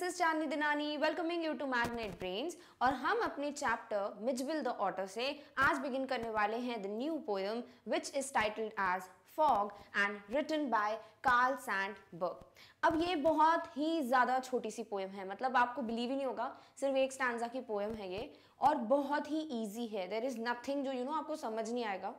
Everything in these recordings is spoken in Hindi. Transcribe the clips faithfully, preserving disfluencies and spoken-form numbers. This is Chandni Dinani welcoming you to Magnet Brains. और हम अपने चैप्टर मिजबिल द ऑटर से आज बिगिन करने वाले हैं the new poem which is titled as fog and written by Carl Sandburg. अब ये बहुत ही ज़्यादा छोटी सी पोएम है, मतलब आपको बिलीव ही नहीं होगा, सिर्फ एक स्टैंजा की पोएम है ये और बहुत ही ईजी है। देर इज़ नथिंग जो यू you नो know, आपको समझ नहीं आएगा।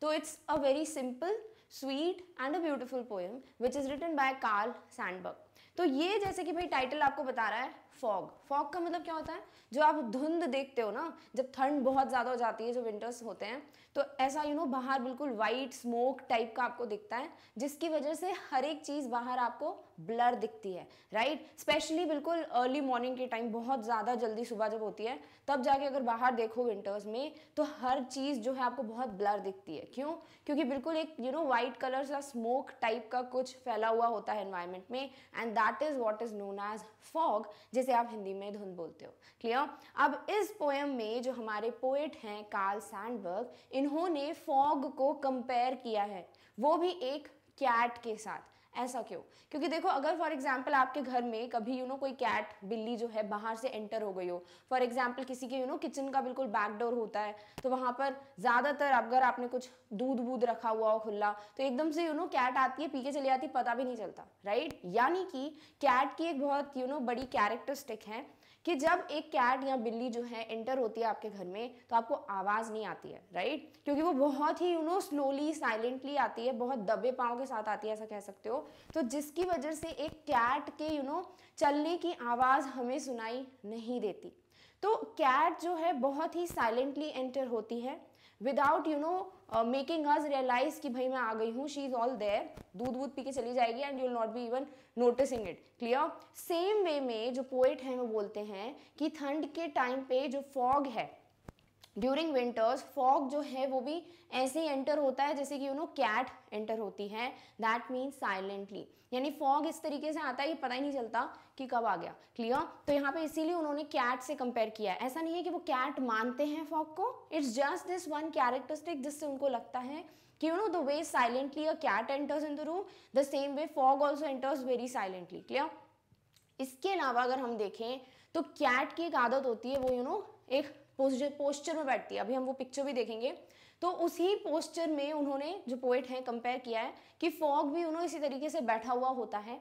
तो it's a very simple sweet and a beautiful poem which is written by Carl Sandburg. तो ये जैसे कि भाई टाइटल आपको बता रहा है फॉग। फॉग का मतलब क्या होता है? जो आप धुंध देखते हो ना, जब ठंड बहुत ज़्यादा हो जाती है, जो विंटर्स होते हैं, तो ऐसा यू नो बाहर बिल्कुल वाइट स्मोक टाइप का आपको दिखता है, जिसकी वजह से हर एक चीज़ बाहर आपको ब्लर दिखती है, राइट। स्पेशली बिल्कुल अर्ली मॉर्निंग के टाइम, बहुत ज़्यादा जल्दी सुबह जब होती है, तब जाके अगर बाहर देखो विंटर्स में, तो हर चीज़ जो है आपको बहुत ब्लर दिखती है। क्यों? क्योंकि बिल्कुल एक यू नो वाइट कलर सा स्मोक टाइप का कुछ फैला हुआ होता है एनवायरमेंट में, and that is what is known as fog, जिसे आप हिंदी में धुंध बोलते हो। क्लियर? अब इस पोएम में जो हमारे पोएट हैं कार्ल सैंडबर्ग, इन्होंने फॉग को कंपेयर किया है, वो भी एक कैट के साथ। ऐसा क्यों? क्योंकि देखो, अगर फॉर एग्जाम्पल आपके घर में कभी यू you नो know, कोई कैट बिल्ली जो है बाहर से एंटर हो गई हो, फॉर एग्जाम्पल किसी के यू नो किचन का बिल्कुल बैक डोर होता है, तो वहाँ पर ज़्यादातर अगर आपने कुछ दूध वूध रखा हुआ हो खुला, तो एकदम से you you know know, cat आती है, पी के चली जाती है, पता भी नहीं चलता, राइट। यानी कि कैट की एक बहुत यू you नो know, बड़ी कैरेक्टरिस्टिक है कि जब एक कैट या बिल्ली जो है एंटर होती है आपके घर में, तो आपको आवाज़ नहीं आती है, राइट, क्योंकि वो बहुत ही यू नो स्लोली साइलेंटली आती है, बहुत दबे पाँव के साथ आती है, ऐसा कह सकते हो। तो जिसकी वजह से एक कैट के यू नो चलने की आवाज़ हमें सुनाई नहीं देती। तो कैट जो है बहुत ही साइलेंटली एंटर होती है without you know making us realise कि भाई मैं आ गई हूँ, शी इज़ ऑल देयर, दूध वूध पी के चली जाएगी and you will not be even noticing it. Clear? Same way में जो पोएट हैं वो बोलते हैं कि ठंड के टाइम पे जो फॉग है, ड्यूरिंग विंटर्स, फॉग जो है वो भी ऐसे ही एंटर होता है जैसे कि यू नो कैट एंटर होती है, दैट मीन्स साइलेंटली। यानी फॉग इस तरीके से आता है कि पता ही नहीं चलता कि कब आ गया। क्लियर? तो यहाँ पे इसीलिए उन्होंने कैट से कंपेयर किया है। ऐसा नहीं है कि वो कैट मानते हैं फॉग को, it's just this one characteristic जिससे उनको लगता है कि you know the way silently a cat enters in the room, the same way fog also enters very silently. Clear? इसके अलावा अगर हम देखें तो कैट की एक आदत होती है, वो यू नो एक पोस्चर में बैठती है, अभी हम वो पिक्चर भी देखेंगे। तो उसी पोस्चर में उन्होंने जो पोएट हैं कंपेयर किया है कि फॉग भी उन्होंने इसी तरीके से बैठा हुआ होता है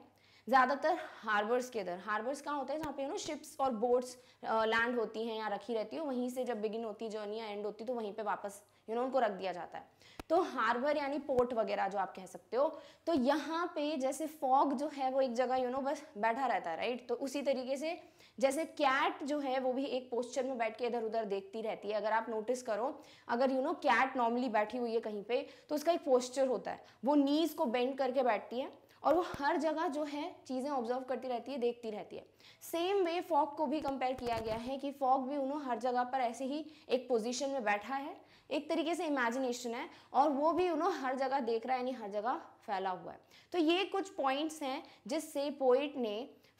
ज़्यादातर हार्बर्स के इधर। हार्बर्स कहाँ होते हैं? जहाँ पे यू नो शिप्स और बोट्स लैंड होती हैं या रखी रहती हो, वहीं से जब बिगिन होती जर्नी या एंड होती तो वहीं पे वापस यू नो उनको रख दिया जाता है। तो हार्बर यानी पोर्ट वगैरह जो आप कह सकते हो। तो यहाँ पे जैसे फॉग जो है वो एक जगह यू नो बस बैठा रहता है, राइट। तो उसी तरीके से जैसे कैट जो है वो भी एक पोस्चर में बैठ के इधर उधर देखती रहती है। अगर आप नोटिस करो, अगर यू नो कैट नॉर्मली बैठी हुई है कहीं पे, तो उसका एक पोस्चर होता है, वो नीज़ को बेंड करके बैठती है और वो हर जगह जो है चीज़ें ऑब्जर्व करती रहती है, देखती रहती है। सेम वे फॉग को भी कंपेयर किया गया है कि फॉग भी उन्होंने हर जगह पर ऐसे ही एक पोजीशन में बैठा है, एक तरीके से इमेजिनेशन है, और वो भी उन्होंने हर जगह देख रहा है, यानी हर जगह फैला हुआ है। तो ये कुछ पॉइंट्स हैं जिससे पोइट ने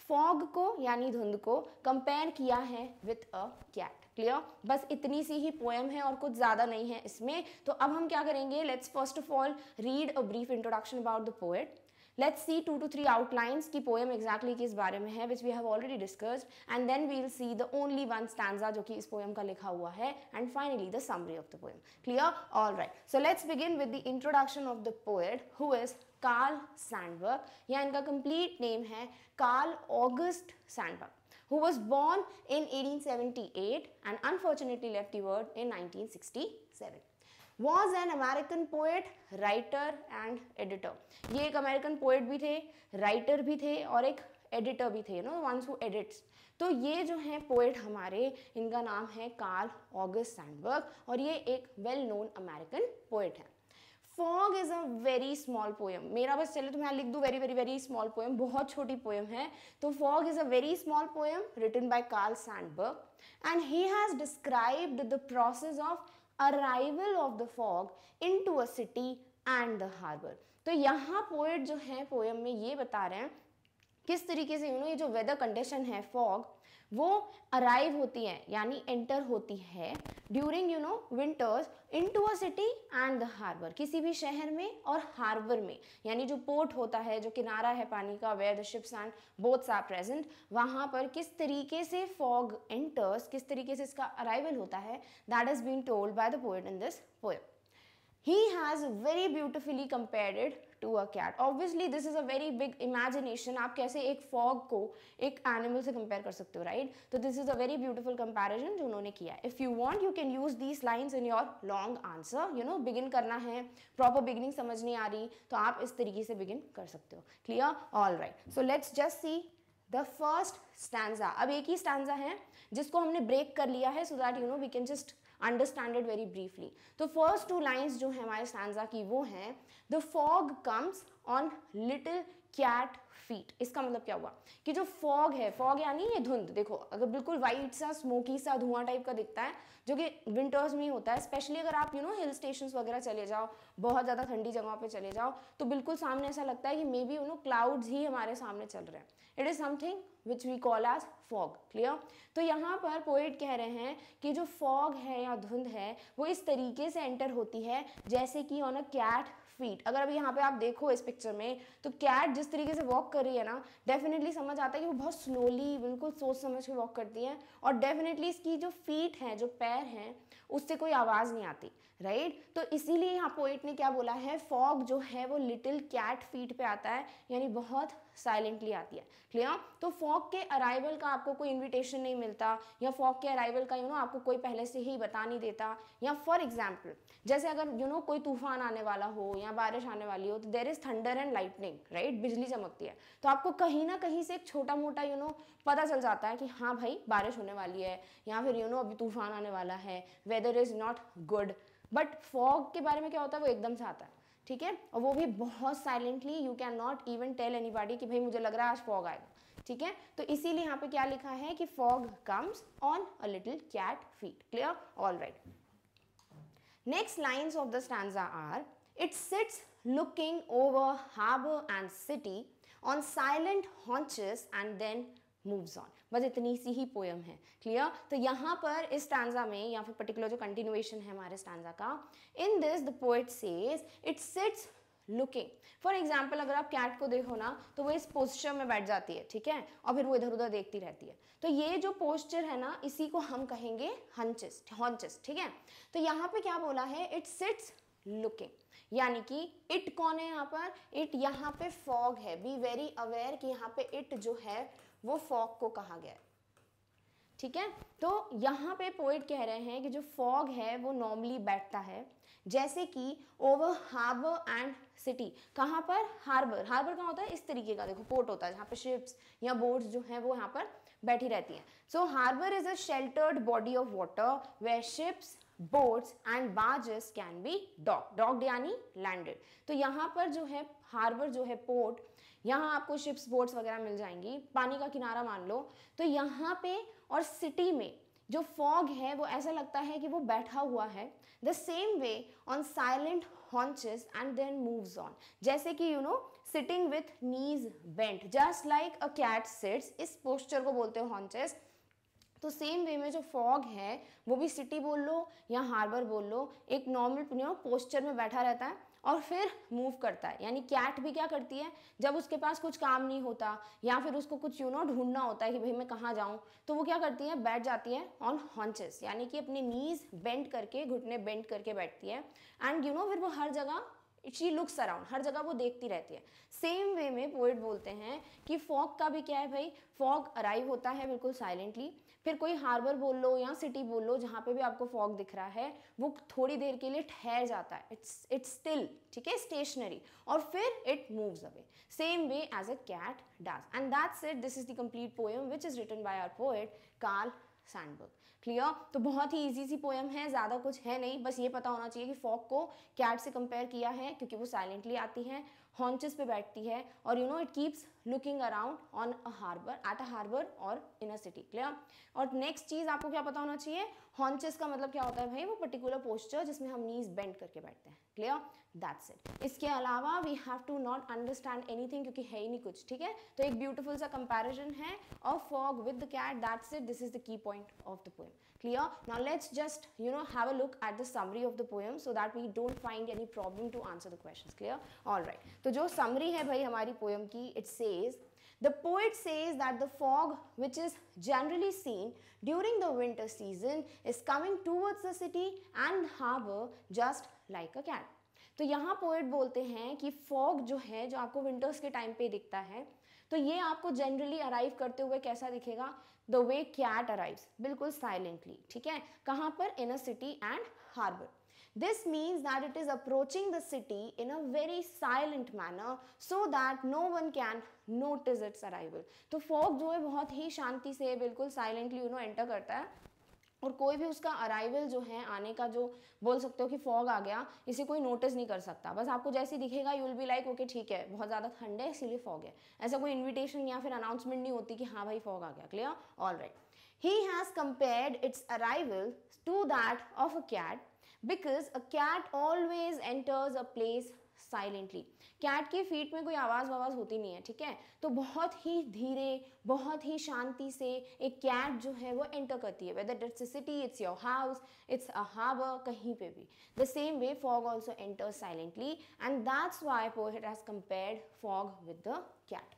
फॉग को यानी धुंध को कंपेयर किया है विथ अ कैट। क्लियर? बस इतनी सी ही पोएम है और कुछ ज़्यादा नहीं है इसमें। तो अब हम क्या करेंगे, let's first of all read a brief introduction about the poet. Let's see two to three outlines की पोएम exactly किस बारे में है, which we have already discussed, and then we'll see the only one stanza जो कि इस पोएम का लिखा हुआ है, and finally the summary of the poem. Clear? All right. So let's begin with the introduction of the poet, who is Carl Sandburg. या इनका complete name है Carl August Sandburg, who was born in eighteen seventy-eight and unfortunately left the world in nineteen sixty-seven. Was an American poet, writer and editor. ये एक American poet भी थे, writer भी थे और एक editor भी थे, you know, ones who edits. तो ये जो हैं poet हमारे, इनका नाम है Carl August Sandburg और ये एक well known American poet हैं. Fog is a very small poem. मेरा बस चले तो मैं लिख दूँ very very very small poem, बहुत छोटी poem है. तो Fog is a very small poem written by Carl Sandburg and he has described the process of Arrival of the fog into a city and the harbor. तो यहाँ पोएट जो है पोएम में ये बता रहे हैं किस तरीके से यू नो ये जो वेदर कंडीशन है फॉग वो अराइव होती है यानी एंटर होती है during you know winters into a city and the harbour, किसी भी शहर में और हार्बर में यानी जो पोर्ट होता है जो किनारा है पानी का where the ships and boats are present, वहाँ पर किस तरीके से फॉग एंटर्स, किस तरीके से इसका अराइवल होता है that is been told by the poet in this poem. He has very beautifully compared it to a cat. Obviously, this is a very big imagination. आप कैसे एक fog को एक animal से compare कर सकते हो, right? तो this is a very beautiful comparison जो उन्होंने किया है. If you want, you can use these lines in your long answer. You know, begin करना है, proper beginning समझ नहीं आ रही, तो आप इस तरीके से begin कर सकते हो. Clear? All right. So let's just see the first stanza. अब एक ही stanza है जिसको हमने break कर लिया है, so that you know we can just understand it very briefly. तो फर्स्ट टू लाइन्स जो है हमारे स्टैंजा की वो हैं the fog comes on little cat feet. इसका मतलब क्या हुआ कि जो फॉग है, फॉग यानी ये धुंध, देखो अगर बिल्कुल वाइट सा स्मोकी सा धुआं टाइप का दिखता है जो कि विंटर्स में ही होता है, स्पेशली अगर आप यू नो हिल स्टेशंस वगैरह चले जाओ, बहुत ज़्यादा ठंडी जगहों पे चले जाओ तो बिल्कुल सामने ऐसा लगता है कि maybe you know clouds ही हमारे सामने चल रहे हैं. It is something which we call as fog. Clear? तो यहाँ पर पोएट कह रहे हैं कि जो फॉग है या धुंध है वो इस तरीके से एंटर होती है जैसे कि ऑन अ कैट फीट. अगर अभी यहाँ पे आप देखो इस पिक्चर में तो कैट जिस तरीके से वॉक कर रही है ना, डेफिनेटली समझ आता है कि वो बहुत स्लोली बिल्कुल सोच समझ के वॉक करती है और डेफिनेटली इसकी जो फीट हैं, जो पैर हैं, उससे कोई आवाज़ नहीं आती, राइट right? तो इसीलिए यहाँ पोएट ने क्या बोला है, फॉग जो है वो लिटिल कैट फीट पे आता है यानी बहुत साइलेंटली आती है. क्लियर? तो फॉग के अराइवल का आपको कोई इन्विटेशन नहीं मिलता या फॉग के अराइवल का यू you नो know, आपको कोई पहले से ही बता नहीं देता. या फॉर एग्जाम्पल जैसे अगर यू you नो know, कोई तूफान आने वाला हो या बारिश आने वाली हो तो there is thunder and lightning, right, बिजली चमकती है तो आपको कहीं ना कहीं से एक छोटा मोटा यू you नो know, पता चल जाता है कि हाँ भाई बारिश होने वाली है या फिर यू you नो know, अभी तूफान आने वाला है, weather is not good. But fog के बारे में क्या होता है, वो एकदम से आता है, ठीक है, और वो भी बहुत silently. You can not even tell anybody कि भाई मुझे लग रहा है आज फॉग आएगा, ठीक है. तो इसीलिए यहाँ पे क्या लिखा है कि fog comes on a little cat feet. Clear? All right. Next lines of the stanza are it sits looking over harbour and city on silent haunches and then moves on. बस इतनी सी ही पोएम है. क्लियर? तो यहाँ पर इस स्टैंजा में या फिर पर्टिकुलर जो कंटिन्यूएशन है हमारे स्टैंजा का, in this the poet says it sits looking. For example अगर आप कैट को देखो ना तो वो इस पोस्चर में बैठ जाती है, ठीक है, और फिर वो इधर उधर देखती रहती है. तो ये जो पोस्चर है ना इसी को हम कहेंगे हंचेस, हॉन्चेस, ठीक है. तो यहाँ पे क्या बोला है, इट सिट्स लुकिंग यानी कि इट कौन है यहाँ पर, इट यहाँ पे फॉग है. बी वेरी अवेयर कि यहाँ पे इट जो है वो फॉग को कहा गया है, ठीक है. तो यहाँ पे पोएट कह रहे हैं कि जो फॉग है वो नॉर्मली बैठता है जैसे कि ओवर हार्बर एंड सिटी. कहाँ पर? हार्बर. हार्बर कहाँ होता है? इस तरीके का देखो पोर्ट होता है जहाँ पे शिप्स या बोट्स जो हैं वो यहाँ पर बैठी रहती हैं. So harbour is a sheltered body of water where ships, boats and barges can be dock. Docked यानी लैंडेड. तो यहाँ पर जो है हार्बर जो है पोर्ट, यहाँ आपको शिप्स बोट्स वगैरह मिल जाएंगी, पानी का किनारा मान लो. तो यहाँ पे और सिटी में जो फॉग है वो ऐसा लगता है कि वो बैठा हुआ है. The same way on silent haunches and then moves on. जैसे कि you know sitting with knees bent just like a cat sits, इस पोस्चर को बोलते हो हॉन्चेस. तो सेम वे में जो फॉग है वो भी सिटी बोल लो या हार्बर बोल लो, एक नॉर्मल यू नो पोस्चर में बैठा रहता है और फिर मूव करता है. यानी कैट भी क्या करती है, जब उसके पास कुछ काम नहीं होता या फिर उसको कुछ यू नो ढूंढना होता है कि भाई मैं कहाँ जाऊँ, तो वो क्या करती है, बैठ जाती है ऑन हॉन्चेस यानी कि अपने नीज बेंड करके, घुटने बेंड करके बैठती है. एंड यू नो फिर वो हर जगह शी लुक्स अराउंड, हर जगह वो देखती रहती है. सेम वे में पोएट बोलते हैं कि फॉग का भी क्या है भाई, फॉग अराइव होता है बिल्कुल साइलेंटली, फिर कोई हार्बर बोल लो या सिटी बोल लो, जहाँ पे भी आपको फॉग दिख रहा है वो थोड़ी देर के लिए ठहर जाता है, इट्स इट्स स्टिल, ठीक है, स्टेशनरी, और फिर it moves away same way as a cat does. And that's it. This is the complete poem which is written by our poet Carl Sandburg. Clear? तो बहुत ही इजी सी पोएम है, ज़्यादा कुछ है नहीं, बस ये पता होना चाहिए कि फॉग को कैट से कंपेयर किया है क्योंकि वो साइलेंटली आती है, हॉन्चेस पे बैठती है और you know it keeps looking around on a harbor, at a harbor or in a city, clear? और next चीज़ आपको क्या पता होना चाहिए, haunches का मतलब क्या होता है भाई, वो particular posture जिसमें हम knees bend करके बैठते हैं, clear? That's it. इसके अलावा we have to not understand anything क्योंकि है ही नहीं कुछ, ठीक है? तो एक beautiful सा comparison है of fog with the cat. That's it. This is the key point of the poem, clear? Now let's just you know have a look at the summary of the poem so that we don't find any problem to answer the questions, clear? All right. तो जो summary है भाई हमारी poem की, it says the poet says that the fog which is generally seen during the winter season is coming towards the city and harbor just like a cat. तो यहाँ poet बोलते हैं कि fog जो है जो आपको winters के time पे दिखता है, तो ये आपको generally arrive करते हुए कैसा दिखेगा, the way cat arrives, बिल्कुल silently, ठीक है, कहाँ पर, in a city and harbor. This means that it is approaching the city in a very silent manner so that no one can notice its arrival. तो fog जो है बहुत ही शांति से बिल्कुल silently you know enter करता है और कोई भी उसका अराइवल जो है, आने का जो बोल सकते हो कि फॉग आ गया, इसे कोई नोटिस नहीं कर सकता, बस आपको जैसे दिखेगा you will be like okay ठीक है बहुत ज़्यादा ठंड है इसीलिए फॉग है, ऐसा कोई इन्विटेशन या फिर अनाउंसमेंट नहीं होती कि हाँ भाई फॉग आ गया, clear? All right. He has compared its arrival to that of a cat because a cat always enters a place silently. Cat के फीट में कोई आवाज़ वावाज़ होती नहीं है, ठीक है, तो बहुत ही धीरे बहुत ही शांति से एक कैट जो है वो एंटर करती है, whether it's a city, it's your house, it's a harbour, कहीं पे भी. The same way fog also enters silently and that's why poet has compared fog with the cat.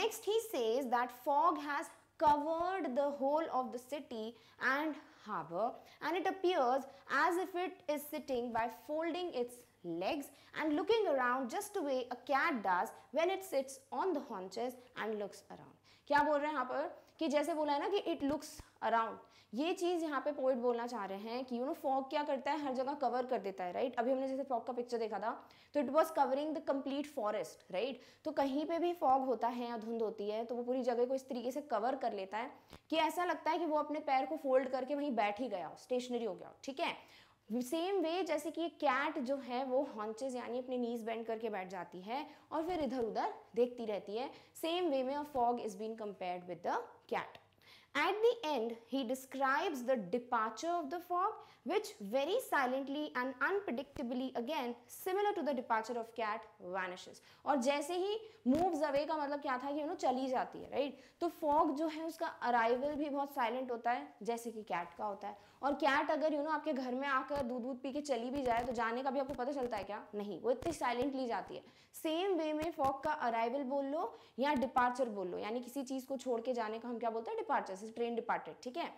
Next he says that fog has covered the whole of the city and harbour and it appears as if it is sitting by folding its legs and looking around just the way a cat does when it sits on the haunches and looks around. क्या बोल रहे हैं यहाँ पर कि जैसे बोला है ना कि it looks अराउंड, ये चीज़ यहाँ पे पोइट बोलना चाह रहे हैं कि यू नो फॉग क्या करता है हर जगह कवर कर देता है, राइट? अभी हमने जैसे फॉग का पिक्चर देखा था तो it was covering the complete forest, right? तो कहीं पे भी फॉग होता है या धुंध होती है तो वो पूरी जगह को इस तरीके से कवर कर लेता है कि ऐसा लगता है कि वो अपने पैर को फोल्ड करके वहीं बैठ ही गया हो, स्टेशनरी हो गया हो, ठीक है? सेम वे जैसे कि कैट जो है वो हॉन्चेस यानी अपने नीज बेंड करके बैठ जाती है और फिर इधर उधर देखती रहती है, सेम वे में a fog is been compared with the cat. At the end, he describes the departure of the fog, which very silently and unpredictably, again similar to the departure of cat, vanishes. और जैसे ही moves away का मतलब क्या था कि वो चली जाती है, right? तो fog जो है उसका arrival भी बहुत silent होता है, जैसे कि cat का होता है. और cat अगर you know आपके घर में आकर दूध दूध पी के चली भी जाए तो जाने का भी आपको पता चलता है क्या? नहीं, वो इतनी silently जाती है. Same way में fog का arrival बोल लो या departure बोल लो, यानी किसी चीज़ को छोड़ के जाने का हम क्या बोलते हैं? Departure. ट्रेन डिपार्टेड, ठीक है?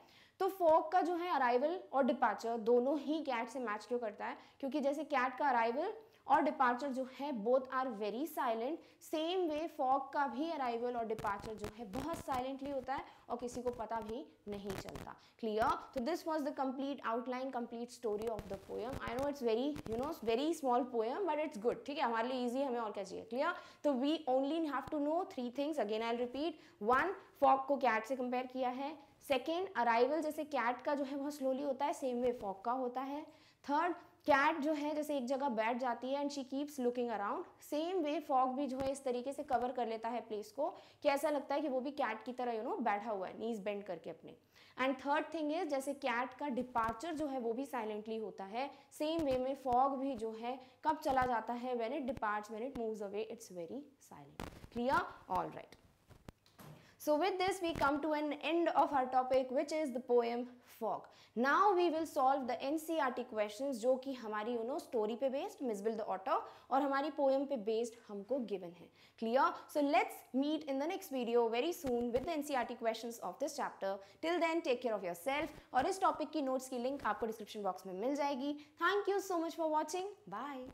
तो फॉग का जो है अराइवल और डिपार्चर दोनों ही कैट से मैच क्यों करता है? क्योंकि जैसे कैट का अराइवल और डिपार्चर जो है both are very silent, same way fog का भी अराइवल और डिपार्चर जो है बहुत साइलेंटली होता है और किसी को पता भी नहीं चलता, क्लियर? तो this was the complete outline, complete story of the poem. I know it's very you know very small poem but it's good, ठीक है? हमारे लिए ईजी, हमें और क्या चाहिए, क्लियर? तो we only have to know three things. Again I repeat, one, fog को कैट से कंपेयर किया है. सेकेंड, अराइवल जैसे कैट का जो है बहुत स्लोली होता है, सेम वे फॉग का होता है. थर्ड, कैट जो है जैसे एक जगह बैठ जाती है and she keeps looking around, same way fog भी जो है इस तरीके से कवर कर लेता है प्लेस को कि ऐसा लगता है कि वो भी कैट की तरह यू नो बैठा हुआ है नीज बेंड करके अपने. एंड थर्ड थिंग इज जैसे कैट का डिपार्चर जो है वो भी साइलेंटली होता है, सेम वे में फॉग भी जो है कब चला जाता है, when it departs, when it moves away, it's very silent, clear? All right. So with this we come to an end of our topic which is the poem Fog. Now we will solve the N C E R T questions जो कि हमारी you know story पे based Mijbil the Otter और हमारी poem पे based हमको given है, clear? So let's meet in the next video very soon with the N C E R T questions of this chapter. Till then take care of yourself और इस topic की notes की link आपको description box में मिल जाएगी. Thank you so much for watching. Bye.